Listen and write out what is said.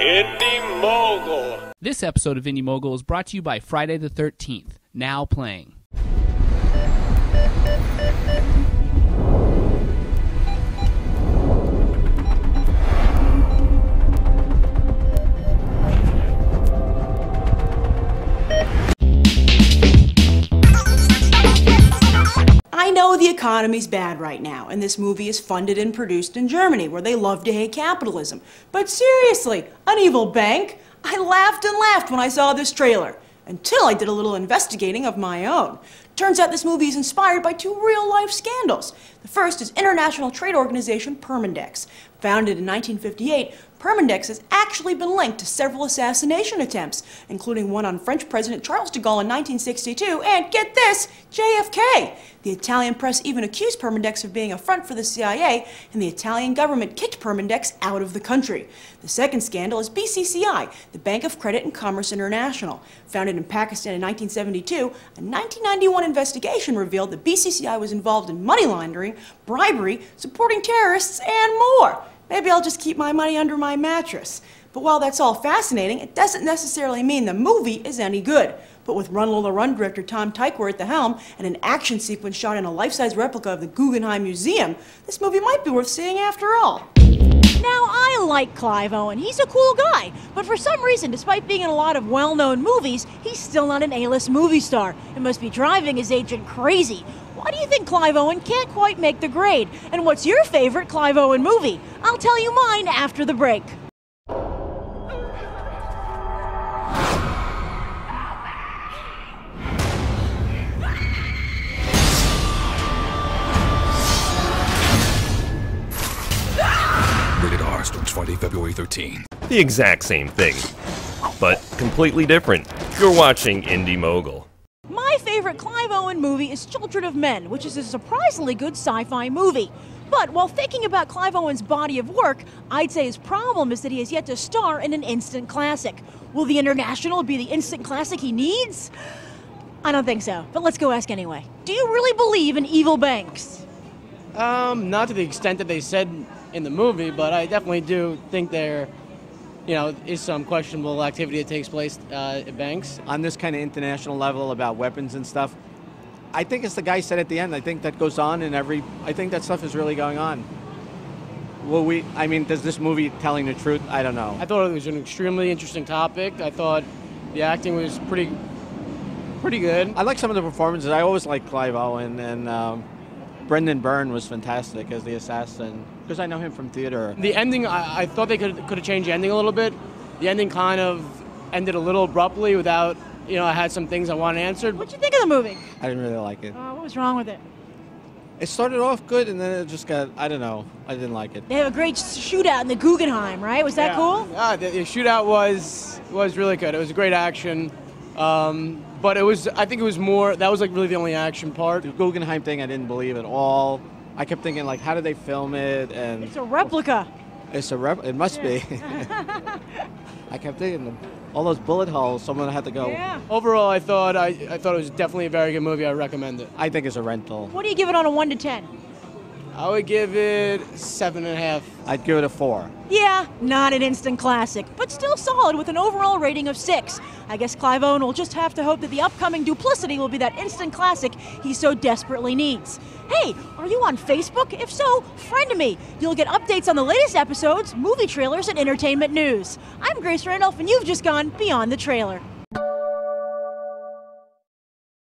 Indy Mogul. This episode of Indy Mogul is brought to you by Friday the 13th, now playing. I know the economy's bad right now, and this movie is funded and produced in Germany, where they love to hate capitalism. But seriously, an evil bank? I laughed and laughed when I saw this trailer, until I did a little investigating of my own. Turns out this movie is inspired by two real-life scandals. The first is international trade organization Permindex. Founded in 1958, Permindex has actually been linked to several assassination attempts, including one on French President Charles de Gaulle in 1962 and, get this, JFK. The Italian press even accused Permindex of being a front for the CIA, and the Italian government kicked Permindex out of the country. The second scandal is BCCI, the Bank of Credit and Commerce International. Founded in Pakistan in 1972, a 1991 investigation revealed that BCCI was involved in money laundering, bribery, supporting terrorists, and more. Maybe I'll just keep my money under my mattress. But while that's all fascinating, it doesn't necessarily mean the movie is any good. But with Run, Lola, Run director Tom Tykwer at the helm and an action sequence shot in a life-size replica of the Guggenheim Museum, this movie might be worth seeing after all. Now, I like Clive Owen. He's a cool guy. But for some reason, despite being in a lot of well-known movies, he's still not an A-list movie star. It must be driving his agent crazy. Why do you think Clive Owen can't quite make the grade? And what's your favorite Clive Owen movie? I'll tell you mine after the break. Rated R starts Friday, February 13th. The exact same thing, but completely different. You're watching Indy Mogul. My favorite Clive Owen movie is Children of Men, which is a surprisingly good sci-fi movie. But while thinking about Clive Owen's body of work, I'd say his problem is that he has yet to star in an instant classic. Will The International be the instant classic he needs? I don't think so, but let's go ask anyway. Do you really believe in evil banks? Not to the extent that they said in the movie, but I definitely do think they're... You know, is some questionable activity that takes place at banks. On this kind of international level about weapons and stuff, I think as the guy said at the end, I think that goes on in every, I think that stuff is really going on. Well, I mean, does this movie telling the truth? I don't know. I thought it was an extremely interesting topic. I thought the acting was pretty good. I like some of the performances. I always liked Clive Owen and Brendan Byrne was fantastic as the assassin. Because I know him from theater. The ending, I thought they could have changed the ending a little bit. The ending kind of ended a little abruptly without, you know, I had some things I wanted answered. What'd you think of the movie? I didn't really like it. What was wrong with it? It started off good and then it just got, I don't know, I didn't like it. They have a great shootout in the Guggenheim, right? Was that cool? Yeah, the shootout was really good. It was a great action. But it was, I think it was more, that was like really the only action part. The Guggenheim thing I didn't believe at all. I kept thinking, like, how did they film it? And it's a replica. It's a replica. It must be. I kept thinking, all those bullet holes, someone had to go. Yeah. Overall, I thought it was definitely a very good movie. I recommend it. I think it's a rental. What do you give it on a 1 to 10? I would give it 7.5. I'd give it a 4. Yeah, not an instant classic, but still solid with an overall rating of 6. I guess Clive Owen will just have to hope that the upcoming Duplicity will be that instant classic he so desperately needs. Hey, are you on Facebook? If so, friend me. You'll get updates on the latest episodes, movie trailers, and entertainment news. I'm Grace Randolph, and you've just gone Beyond the Trailer.